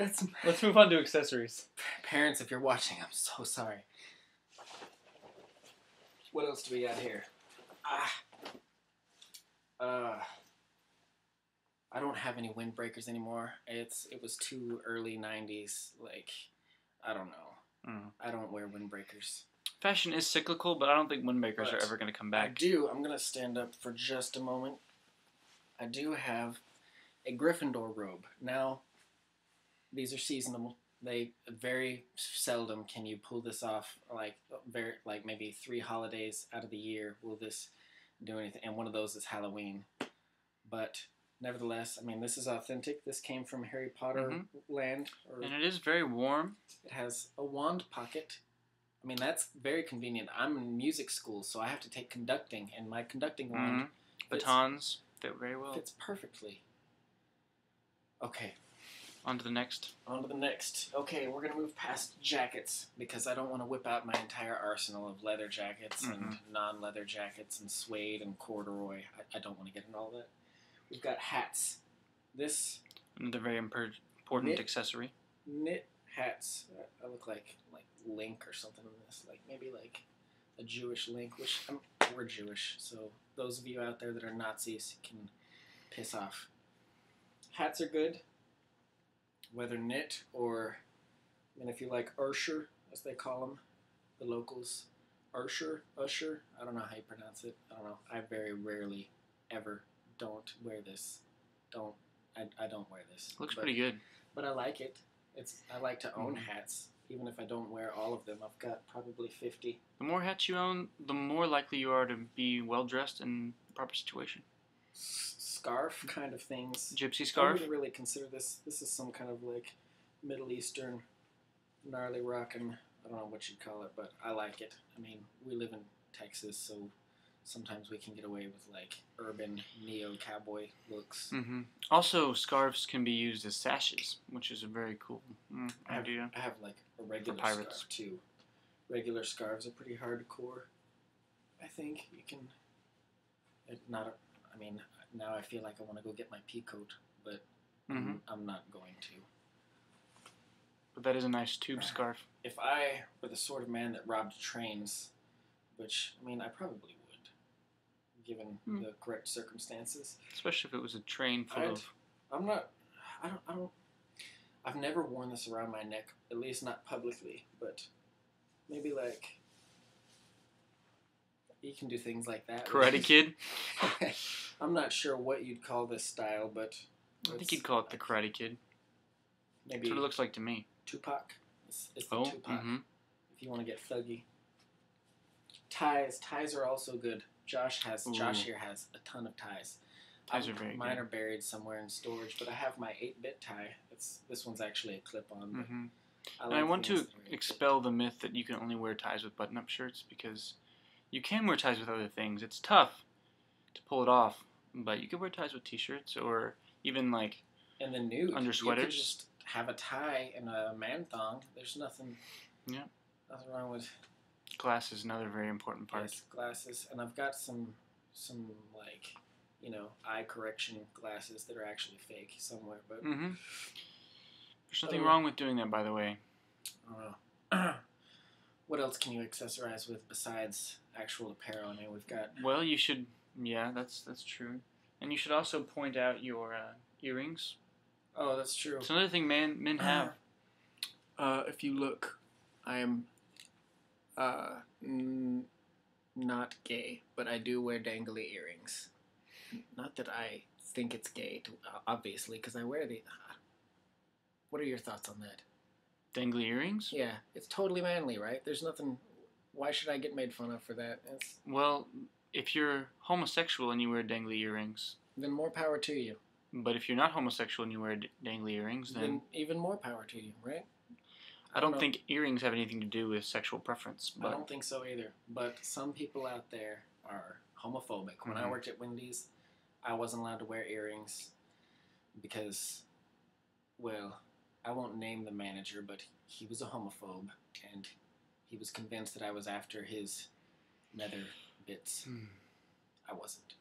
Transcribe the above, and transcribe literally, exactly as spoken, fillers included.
Let's let's move on to accessories. Parents, if you're watching, I'm so sorry. What else do we got here? Ah. Uh, I don't have any windbreakers anymore. It's it was too early nineties. Like, I don't know. Mm. I don't wear windbreakers. Fashion is cyclical, but I don't think windbreakers but are ever going to come back. I do. I'm going to stand up for just a moment. I do have a Gryffindor robe. Now, these are seasonable. They very seldom can you pull this off. Like, very, like maybe three holidays out of the year will this do anything. And one of those is Halloween. But nevertheless, I mean, this is authentic. This came from Harry Potter mm-hmm. land. Or and it is very warm. It has a wand pocket. I mean, that's very convenient. I'm in music school, so I have to take conducting, and my conducting mm-hmm. wand... Batons fit very well. Fits perfectly. Okay. On to the next. On to the next. Okay, we're going to move past jackets, because I don't want to whip out my entire arsenal of leather jackets mm-hmm. and non-leather jackets and suede and corduroy. I, I don't want to get into all that. We've got hats. This... Another very important knit, accessory. Knit hats. I look like... like Link or something in this, like maybe like a Jewish Link, which I'm, we're Jewish, so those of you out there that are Nazis can piss off. Hats are good, whether knit or, I mean, if you like Ursher, as they call them, the locals, Ursher, Usher, I don't know how you pronounce it, I don't know, I very rarely ever don't wear this, don't, I, I don't wear this. Looks but, pretty good. But I like it, it's, I like to own mm. hats. Even if I don't wear all of them, I've got probably fifty. The more hats you own, the more likely you are to be well-dressed in the proper situation. S scarf kind of things. Gypsy scarf. I wouldn't really consider this. This is some kind of like Middle Eastern gnarly rockin'. I don't know what you'd call it, but I like it. I mean, we live in Texas, so sometimes we can get away with like urban neo-cowboy looks. Mm-hmm. Also, scarves can be used as sashes, which is a very cool mm, I have, idea. I have like a regular scarf too. Regular scarves are pretty hardcore. I think you can. It not. A, I mean, now I feel like I want to go get my pea coat, but mm-hmm. I'm not going to. But that is a nice tube scarf. If I were the sort of man that robbed trains, which I mean, I probably. Given hmm. the correct circumstances, especially if it was a train full I'd, of. I'm not. I don't. I don't. I've never worn this around my neck, at least not publicly. But maybe like you can do things like that. Karate Kid. I'm not sure what you'd call this style, but I think you'd call it the Karate Kid. Maybe that's what it looks like to me. Tupac. It's, it's the oh, Tupac. Mm-hmm. If you want to get thuggy. Ties. Ties are also good. Josh has Ooh. Josh here has a ton of ties. Ties are very mine good. Are buried somewhere in storage, but I have my eight bit tie. It's, this one's actually a clip-on. Mm-hmm. I, like I want to expel the myth that you can only wear ties with button-up shirts because you can wear ties with other things. It's tough to pull it off, but you can wear ties with T-shirts or even like and the nude under sweaters. You could just have a tie and a man thong. There's nothing. Yeah. Nothing wrong with. Glasses is another very important part. Yes, glasses, and I've got some, some like, you know, eye correction glasses that are actually fake somewhere. But mm-hmm. there's nothing oh. wrong with doing that, by the way. Uh, what else can you accessorize with besides actual apparel? I mean, we've got. Well, you should. Yeah, that's that's true, and you should also point out your uh, earrings. Oh, that's true. It's another thing, man. Men have. Uh, if you look, I am. Uh, n not gay, but I do wear dangly earrings. Not that I think it's gay, to, uh, obviously, because I wear the... Uh, what are your thoughts on that? Dangly earrings? Yeah, it's totally manly, right? There's nothing... Why should I get made fun of for that? It's, well, if you're homosexual and you wear dangly earrings... Then more power to you. But if you're not homosexual and you wear d dangly earrings, then... Then even more power to you, right? I don't, I don't think earrings have anything to do with sexual preference. But. I don't think so either. But some people out there are homophobic. When mm-hmm. I worked at Wendy's, I wasn't allowed to wear earrings because, well, I won't name the manager, but he was a homophobe, and he was convinced that I was after his nether bits. Mm. I wasn't.